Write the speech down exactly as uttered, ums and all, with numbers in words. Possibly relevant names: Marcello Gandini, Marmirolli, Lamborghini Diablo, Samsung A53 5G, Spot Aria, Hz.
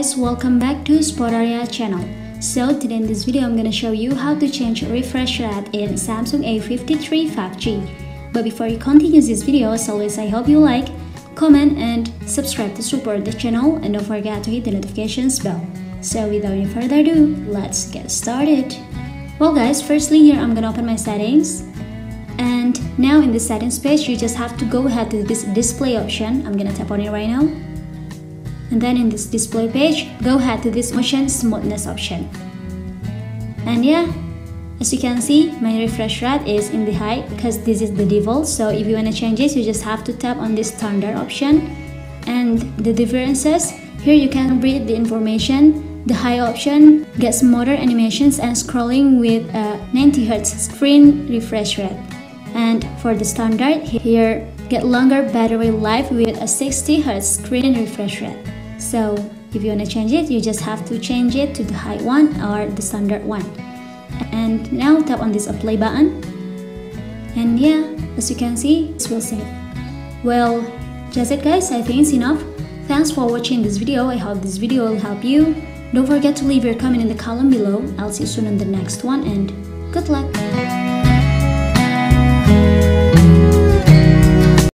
guys, welcome back to Spot Aria channel. So today in this video I'm gonna show you how to change refresh rate in Samsung A fifty-three five G. But before you continue this video, as always I hope you like, comment and subscribe to support the channel, and don't forget to hit the notifications bell. So without any further ado, let's get started. Well guys, firstly here I'm gonna open my settings. And now in the settings page, you just have to go ahead to this display option. I'm gonna tap on it right now. And then in this display page, go ahead to this motion smoothness option. And yeah, as you can see, my refresh rate is in the high because this is the default. So if you wanna change it, you just have to tap on this standard option. And the differences, here you can read the information. The high option gets smoother animations and scrolling with a ninety hertz screen refresh rate. And for the standard, here get longer battery life with a sixty hertz screen refresh rate. So if you want to change it, you just have to change it to the high one or the standard one. And now tap on this apply button. And yeah, as you can see, this will save. Well, that's it guys, I think it's enough. Thanks for watching this video, I hope this video will help you. Don't forget to leave your comment in the column below. I'll see you soon on the next one, and good luck!